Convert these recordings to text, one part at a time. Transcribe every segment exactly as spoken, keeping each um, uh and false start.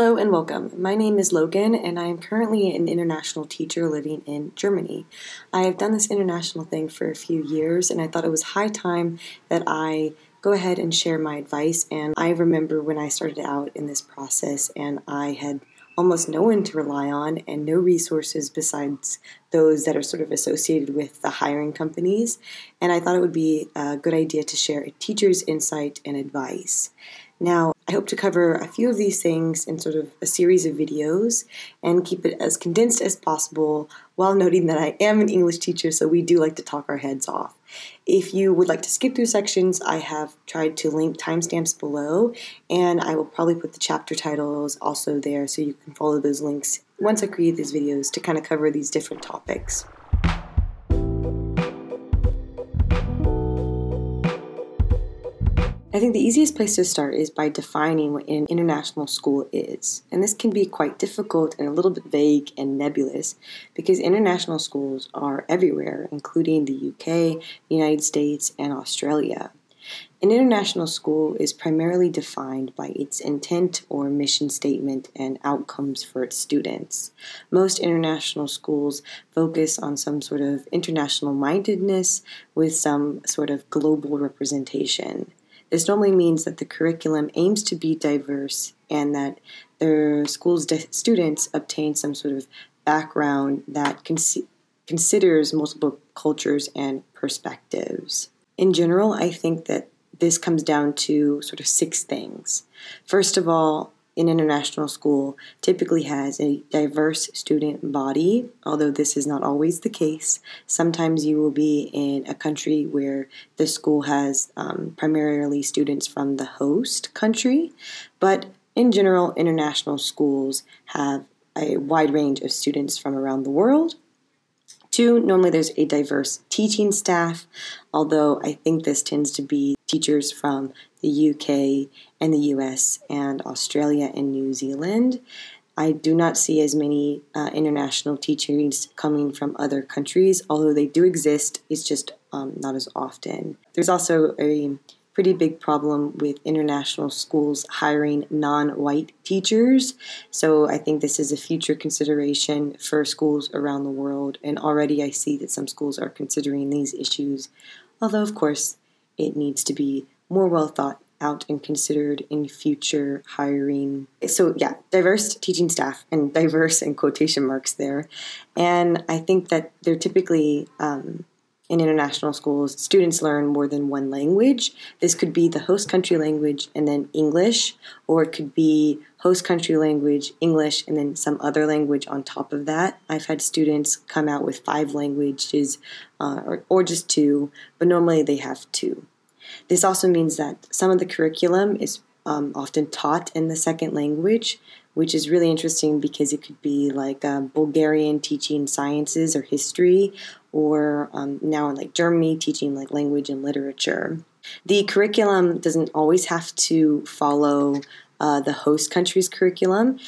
Hello and welcome. My name is Logan and I am currently an international teacher living in Germany. I have done this international thing for a few years and I thought it was high time that I go ahead and share my advice. And I remember when I started out in this process and I had almost no one to rely on and no resources besides those that are sort of associated with the hiring companies. And I thought it would be a good idea to share a teacher's insight and advice. Now, I hope to cover a few of these things in sort of a series of videos and keep it as condensed as possible while noting that I am an English teacher, so we do like to talk our heads off. If you would like to skip through sections, I have tried to link timestamps below, and I will probably put the chapter titles also there so you can follow those links once I create these videos to kind of cover these different topics. I think the easiest place to start is by defining what an international school is. And this can be quite difficult and a little bit vague and nebulous because international schools are everywhere, including the U K, the United States, and Australia. An international school is primarily defined by its intent or mission statement and outcomes for its students. Most international schools focus on some sort of international mindedness with some sort of global representation. This normally means that the curriculum aims to be diverse and that their school's students obtain some sort of background that cons considers multiple cultures and perspectives. In general, I think that this comes down to sort of six things. First of all, an international school typically has a diverse student body, although this is not always the case. Sometimes you will be in a country where the school has um, primarily students from the host country, but in general, international schools have a wide range of students from around the world. Two, normally there's a diverse teaching staff, although I think this tends to be teachers from the U K and the U S and Australia and New Zealand. I do not see as many uh, international teachers coming from other countries, although they do exist, it's just um, not as often. There's also a pretty big problem with international schools hiring non-white teachers. So I think this is a future consideration for schools around the world. And already I see that some schools are considering these issues, although of course it needs to be more well thought out and considered in future hiring. So yeah, diverse teaching staff, and diverse in quotation marks there. And I think that they're typically, um, in international schools, students learn more than one language. This could be the host country language and then English, or it could be host country language, English, and then some other language on top of that. I've had students come out with five languages uh, or, or just two, but normally they have two. This also means that some of the curriculum is um, often taught in the second language, which is really interesting because it could be like uh, Bulgarian teaching sciences or history, or um, now in like Germany teaching like language and literature. The curriculum doesn't always have to follow uh, the host country's curriculum.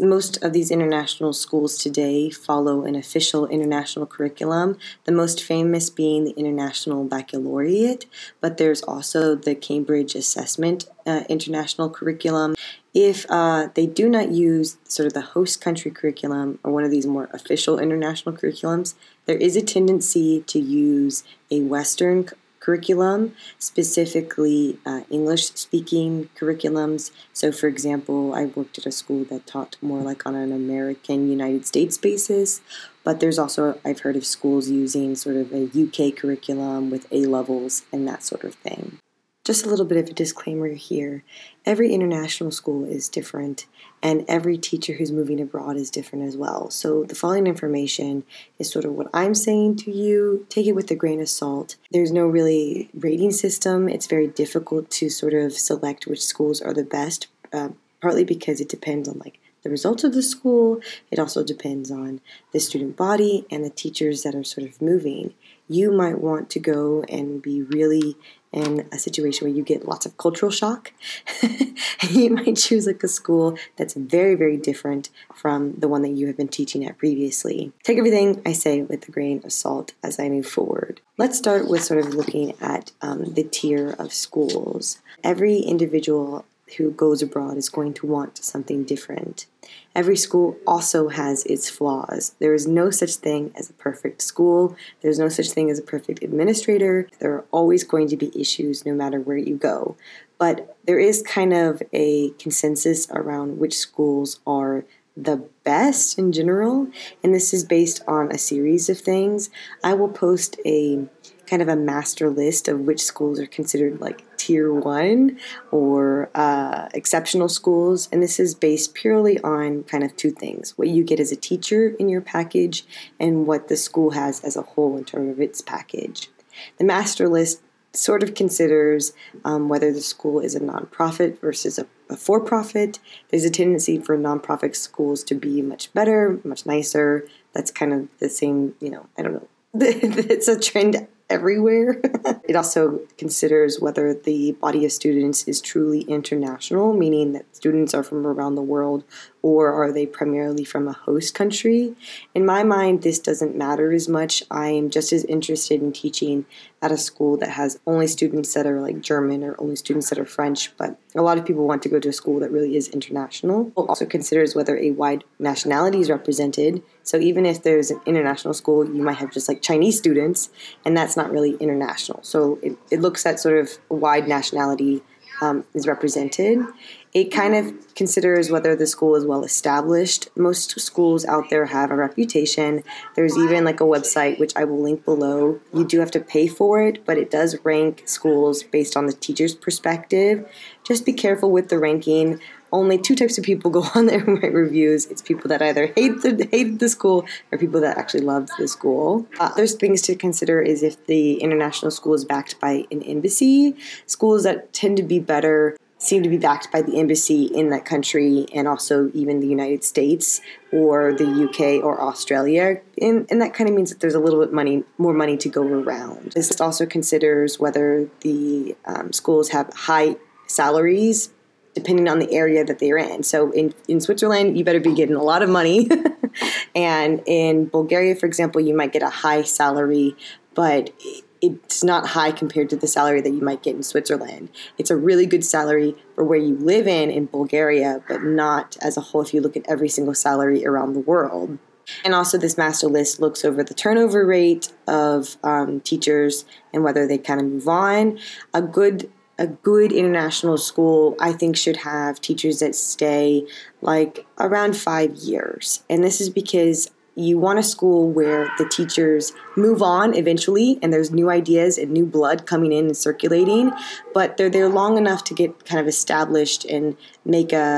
Most of these international schools today follow an official international curriculum, the most famous being the International Baccalaureate, but there's also the Cambridge Assessment uh, International Curriculum. If uh, they do not use sort of the host country curriculum or one of these more official international curriculums, there is a tendency to use a Western curriculum, specifically uh, English-speaking curriculums. So for example, I worked at a school that taught more like on an American United States basis, but there's also, I've heard of schools using sort of a U K curriculum with A levels and that sort of thing. Just a little bit of a disclaimer here. Every international school is different, and every teacher who's moving abroad is different as well. So the following information is sort of what I'm saying to you. Take it with a grain of salt. There's no really rating system. It's very difficult to sort of select which schools are the best, uh, partly because it depends on like the results of the school. It also depends on the student body and the teachers that are sort of moving. You might want to go and be really in a situation where you get lots of cultural shock. You might choose like a school that's very, very different from the one that you have been teaching at previously. Take everything I say with a grain of salt as I move forward. Let's start with sort of looking at um, the tier of schools. Every individual who goes abroad is going to want something different. Every school also has its flaws. There is no such thing as a perfect school. There's no such thing as a perfect administrator. There are always going to be issues no matter where you go. But there is kind of a consensus around which schools are the best in general, and this is based on a series of things. I will post a kind of a master list of which schools are considered like tier one or uh, exceptional schools, and this is based purely on kind of two things: what you get as a teacher in your package and what the school has as a whole in terms of its package. The master list sort of considers um, whether the school is a nonprofit versus a, a for-profit. There's a tendency for nonprofit schools to be much better, much nicer. That's kind of the same, you know, I don't know. It's a trend everywhere. It also considers whether the body of students is truly international, meaning that students are from around the world, or are they primarily from a host country? In my mind, this doesn't matter as much. I am just as interested in teaching at a school that has only students that are like German or only students that are French, but a lot of people want to go to a school that really is international. It also considers whether a wide nationality is represented. So even if there's an international school, you might have just like Chinese students, and that's not really international. So it, it looks at sort of wide nationality Um, is represented. It kind of considers whether the school is well established. Most schools out there have a reputation. There's even like a website, which I will link below. You do have to pay for it, but it does rank schools based on the teacher's perspective. Just be careful with the ranking. Only two types of people go on there and write reviews. It's people that either hate the, hate the school or people that actually love the school. Uh, there's things to consider is if the international school is backed by an embassy. Schools that tend to be better seem to be backed by the embassy in that country, and also even the United States or the U K or Australia. And, and that kind of means that there's a little bit money, more money to go around. This also considers whether the um, schools have high salaries depending on the area that they're in. So in, in Switzerland, you better be getting a lot of money. And in Bulgaria, for example, you might get a high salary, but it's not high compared to the salary that you might get in Switzerland. It's a really good salary for where you live in, in Bulgaria, but not as a whole if you look at every single salary around the world. And also this master list looks over the turnover rate of um, teachers and whether they kind of move on. A good A good international school, I think, should have teachers that stay like around five years. And this is because you want a school where the teachers move on eventually and there's new ideas and new blood coming in and circulating, but they're there long enough to get kind of established and make a,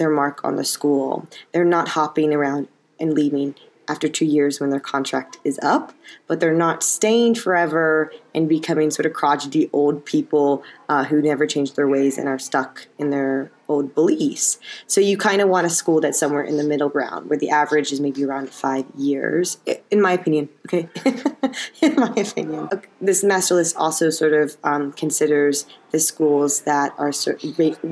their mark on the school. They're not hopping around and leaving after two years when their contract is up, but they're not staying forever and becoming sort of crotchety old people uh, who never change their ways and are stuck in their old beliefs. So you kind of want a school that's somewhere in the middle ground where the average is maybe around five years, in my opinion, okay? In my opinion. Okay. This master list also sort of um, considers the schools that are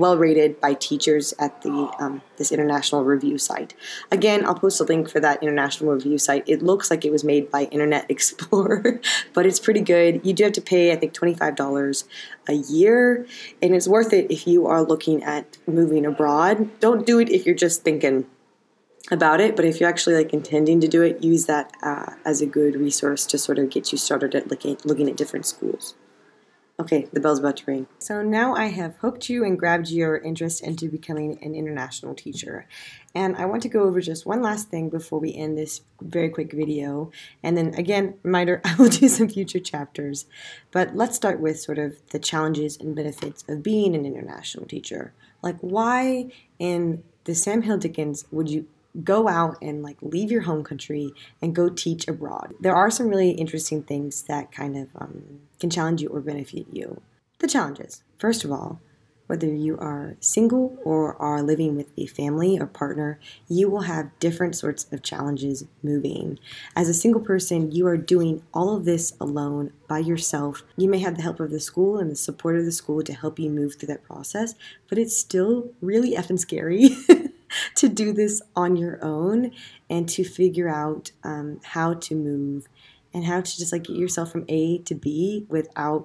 well rated by teachers at the um, this international review site. Again, I'll post a link for that international review site. It looks like it was made by Internet Explorer, but it's pretty good. You do have to pay, I think, twenty-five dollars a year, and it's worth it if you are looking at moving abroad. Don't do it if you're just thinking about it, but if you're actually like intending to do it, use that uh, as a good resource to sort of get you started at looking, looking at different schools. Okay, the bell's about to ring. So now I have hooked you and grabbed your interest into becoming an international teacher. And I want to go over just one last thing before we end this very quick video. And then again, reminder, I will do some future chapters. But let's start with sort of the challenges and benefits of being an international teacher. Like, why in the Sam Hill Dickens would you go out and like leave your home country and go teach abroad? There are some really interesting things that kind of um, can challenge you or benefit you. The challenges. First of all, whether you are single or are living with a family or partner, you will have different sorts of challenges moving. As a single person, you are doing all of this alone by yourself. You may have the help of the school and the support of the school to help you move through that process, but it's still really effing scary. To do this on your own and to figure out um, how to move and how to just like get yourself from A to B without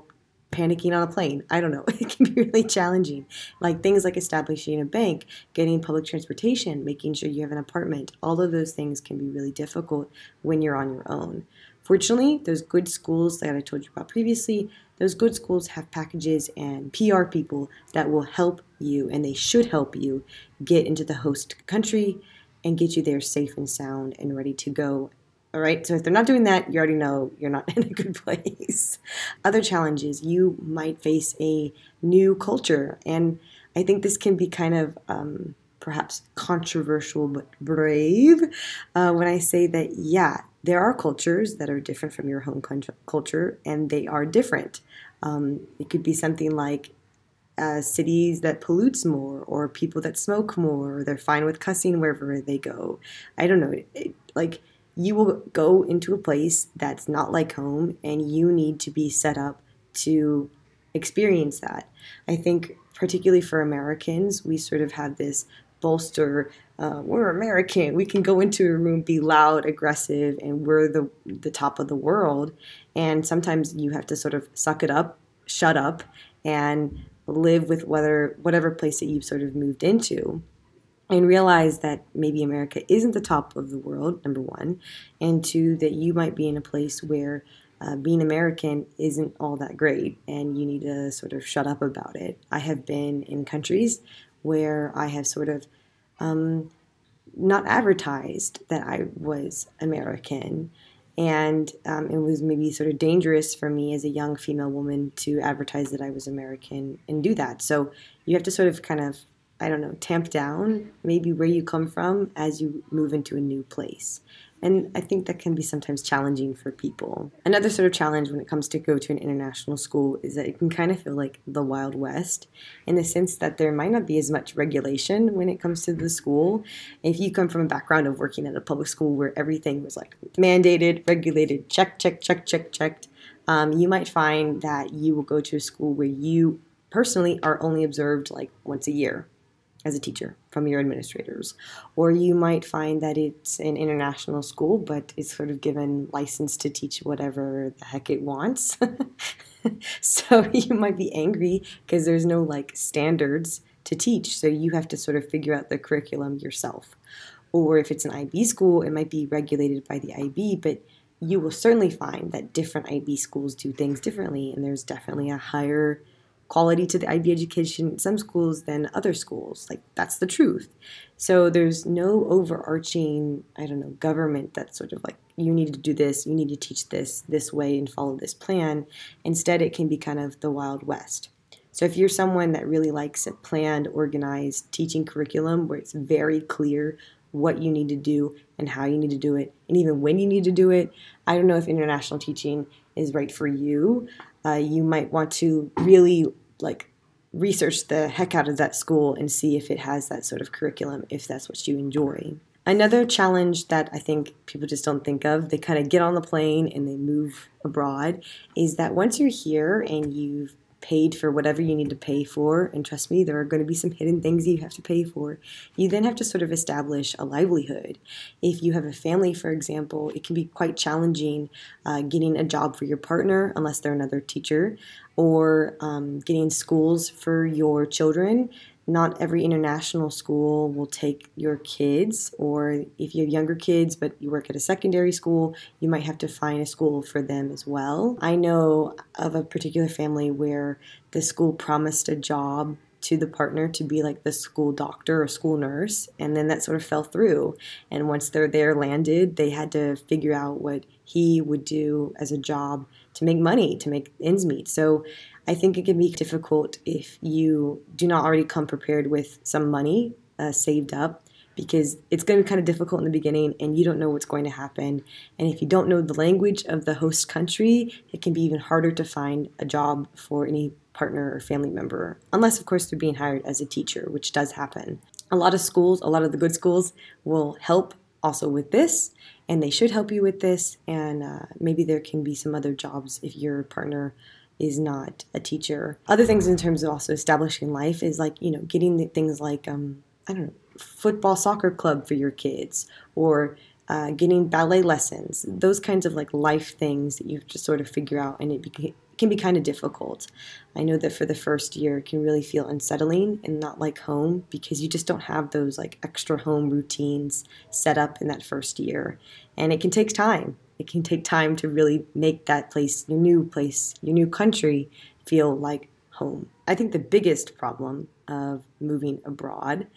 panicking on a plane. I don't know. It can be really challenging. Like things like establishing a bank, getting public transportation, making sure you have an apartment. All of those things can be really difficult when you're on your own. Fortunately, those good schools that I told you about previously, those good schools have packages and P R people that will help you, and they should help you get into the host country and get you there safe and sound and ready to go. All right, so if they're not doing that, you already know you're not in a good place. Other challenges, you might face a new culture, and I think this can be kind of um, perhaps controversial but brave uh, when I say that, yeah, there are cultures that are different from your home culture, and they are different. Um, it could be something like Uh, cities that pollutes more, or people that smoke more, or they're fine with cussing wherever they go. I don't know. It, it, like you will go into a place that's not like home, and you need to be set up to experience that. I think particularly for Americans, we sort of have this bolster, uh, we're American, we can go into a room, be loud, aggressive, and we're the, the top of the world. And sometimes you have to sort of suck it up, shut up, and live with whether whatever place that you've sort of moved into, and realize that maybe America isn't the top of the world, number one, and two, that you might be in a place where uh, being American isn't all that great, and you need to sort of shut up about it. I have been in countries where I have sort of um, not advertised that I was American, and um, it was maybe sort of dangerous for me as a young female woman to advertise that I was American and do that. So you have to sort of kind of, I don't know, tamp down maybe where you come from as you move into a new place. And I think that can be sometimes challenging for people. Another sort of challenge when it comes to go to an international school is that it can kind of feel like the Wild West, in the sense that there might not be as much regulation when it comes to the school. If you come from a background of working at a public school where everything was like mandated, regulated, check, check, check, check, checked, um, you might find that you will go to a school where you personally are only observed like once a year as a teacher from your administrators. Or you might find that it's an international school, but it's sort of given license to teach whatever the heck it wants. So you might be angry because there's no like standards to teach. So you have to sort of figure out the curriculum yourself. Or if it's an I B school, it might be regulated by the I B, but you will certainly find that different I B schools do things differently, and there's definitely a higher quality to the I B education in some schools than other schools. Like, that's the truth. So there's no overarching, I don't know, government that's sort of like, you need to do this, you need to teach this this way and follow this plan. Instead, it can be kind of the Wild West. So if you're someone that really likes a planned, organized teaching curriculum where it's very clear what you need to do and how you need to do it, and even when you need to do it, I don't know if international teaching is right for you. Uh, you might want to really like research the heck out of that school and see if it has that sort of curriculum, if that's what you enjoy. Another challenge that I think people just don't think of, they kind of get on the plane and they move abroad, is that once you're here and you've paid for whatever you need to pay for, and trust me, there are going to be some hidden things you have to pay for, you then have to sort of establish a livelihood. If you have a family, for example, it can be quite challenging uh, getting a job for your partner, unless they're another teacher, or um, getting schools for your children. Not every international school will take your kids, or if you have younger kids but you work at a secondary school, you might have to find a school for them as well. I know of a particular family where the school promised a job to the partner to be like the school doctor or school nurse, and then that sort of fell through. And once they're there landed, they had to figure out what he would do as a job to make money, to make ends meet. So I think it can be difficult if you do not already come prepared with some money uh, saved up, because it's going to be kind of difficult in the beginning and you don't know what's going to happen. And if you don't know the language of the host country, it can be even harder to find a job for any partner or family member, unless of course they're being hired as a teacher, which does happen. A lot of schools, a lot of the good schools will help also with this, and they should help you with this, and uh, maybe there can be some other jobs if your partner is not a teacher. Other things in terms of also establishing life is like, you know, getting the things like, um, I don't know, football soccer club for your kids, or Uh, getting ballet lessons, those kinds of like life things that you have to sort of figure out, and it, be it can be kind of difficult. I know that for the first year it can really feel unsettling and not like home, because you just don't have those like extra home routines set up in that first year. And it can take time. It can take time to really make that place, your new place, your new country, feel like home. I think the biggest problem of moving abroad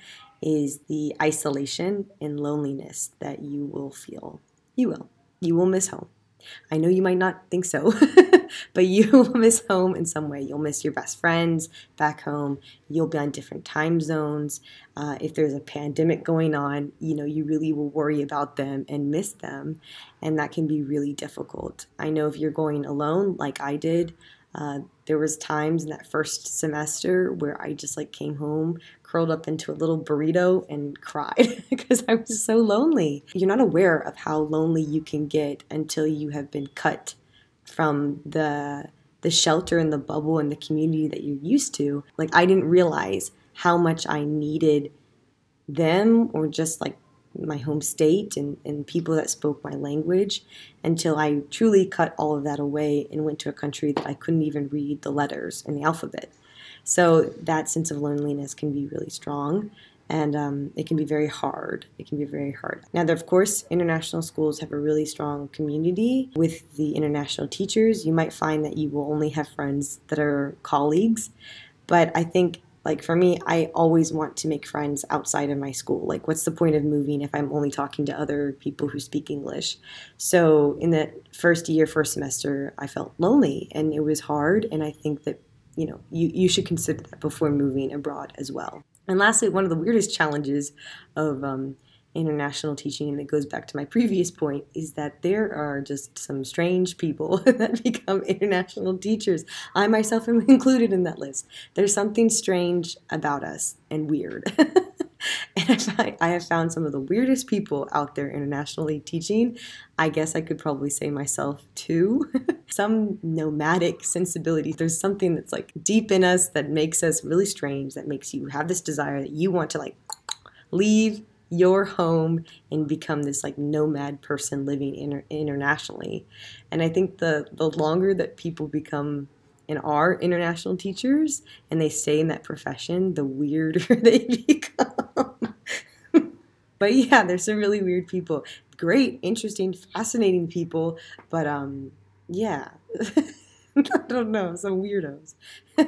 is the isolation and loneliness that you will feel. You will. You will miss home. I know you might not think so, but you will miss home in some way. You'll miss your best friends back home. You'll be on different time zones. Uh, if there's a pandemic going on, you know, you really will worry about them and miss them. And that can be really difficult. I know if you're going alone, like I did, uh, there was times in that first semester where I just like came home, curled up into a little burrito and cried because I was so lonely. You're not aware of how lonely you can get until you have been cut from the, the shelter and the bubble and the community that you're used to. Like, I didn't realize how much I needed them, or just like my home state and, and people that spoke my language, until I truly cut all of that away and went to a country that I couldn't even read the letters in the alphabet. So that sense of loneliness can be really strong, and um, it can be very hard. It can be very hard. Now, of course, international schools have a really strong community with the international teachers. You might find that you will only have friends that are colleagues, but I think, like for me, I always want to make friends outside of my school. Like, what's the point of moving if I'm only talking to other people who speak English? So in that first year, first semester, I felt lonely and it was hard. And I think that, you know, you, you should consider that before moving abroad as well. And lastly, one of the weirdest challenges of um, international teaching, and it goes back to my previous point, is that there are just some strange people that become international teachers. I myself am included in that list. There's something strange about us and weird. And I, find, I have found some of the weirdest people out there internationally teaching. I guess I could probably say myself too. Some nomadic sensibility. There's something that's like deep in us that makes us really strange, that makes you have this desire that you want to like leave your home and become this like nomad person living inter internationally. And I think the, the longer that people become and are international teachers and they stay in that profession, the weirder they become. But yeah, there's some really weird people. Great, interesting, fascinating people, but um, yeah. I don't know, some weirdos.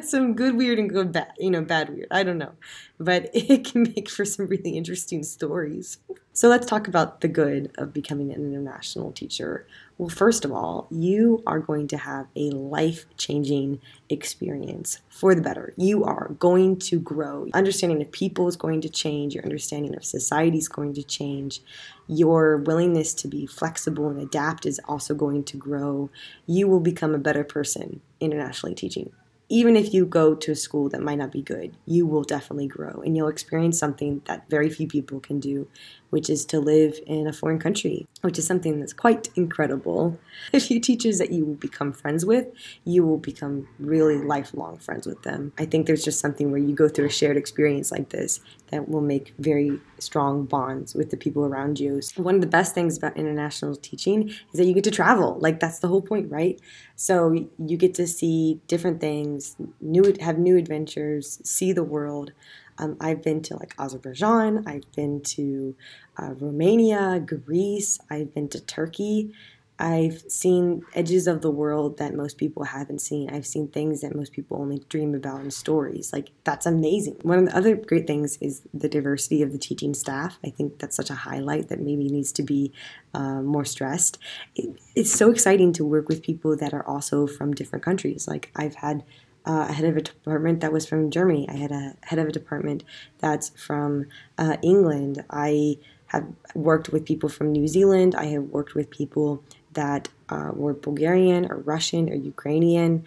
Some good weird and good bad, you know, bad weird. I don't know. But it can make for some really interesting stories. So let's talk about the good of becoming an international teacher. Well, first of all, you are going to have a life-changing experience for the better. You are going to grow. Your understanding of people is going to change. Your understanding of society is going to change. Your willingness to be flexible and adapt is also going to grow. You will become a better person internationally teaching. Even if you go to a school that might not be good, you will definitely grow, and you'll experience something that very few people can do, which is to live in a foreign country, which is something that's quite incredible. A few teachers that you will become friends with, you will become really lifelong friends with them. I think there's just something where you go through a shared experience like this that will make very strong bonds with the people around you. So one of the best things about international teaching is that you get to travel. Like, that's the whole point, right? So you get to see different things, new have new adventures, see the world. Um, I've been to like Azerbaijan, I've been to uh, Romania, Greece, I've been to Turkey. I've seen edges of the world that most people haven't seen. I've seen things that most people only dream about in stories. Like, that's amazing. One of the other great things is the diversity of the teaching staff. I think that's such a highlight that maybe needs to be uh, more stressed. It, it's so exciting to work with people that are also from different countries. Like, I've had Uh, a head of a department that was from Germany. I had a head of a department that's from uh, England. I have worked with people from New Zealand. I have worked with people that uh, were Bulgarian or Russian or Ukrainian.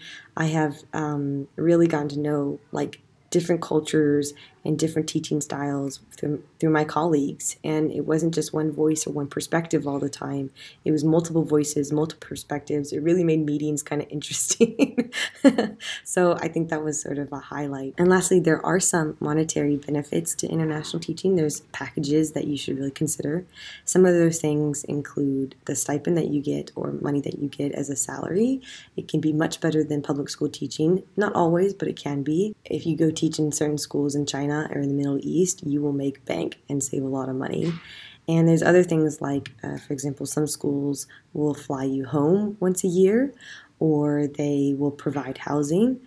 I have um, really gotten to know like different cultures and different teaching styles through, through my colleagues. And it wasn't just one voice or one perspective all the time. It was multiple voices, multiple perspectives. It really made meetings kind of interesting. So I think that was sort of a highlight. And lastly, there are some monetary benefits to international teaching. There's packages that you should really consider. Some of those things include the stipend that you get or money that you get as a salary. It can be much better than public school teaching. Not always, but it can be. If you go teach in certain schools in China or in the Middle East, you will make bank and save a lot of money. And there's other things like, uh, for example, some schools will fly you home once a year, or they will provide housing,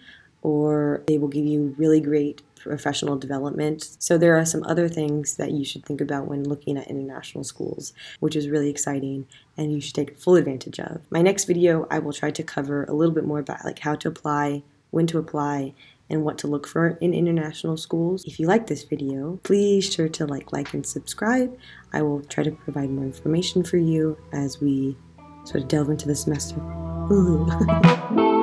or they will give you really great professional development. So there are some other things that you should think about when looking at international schools, which is really exciting and you should take full advantage of. My next video, I will try to cover a little bit more about like how to apply, when to apply, and what to look for in international schools. If you like this video, please sure to like, like, and subscribe. I will try to provide more information for you as we sort of delve into the semester. Ooh.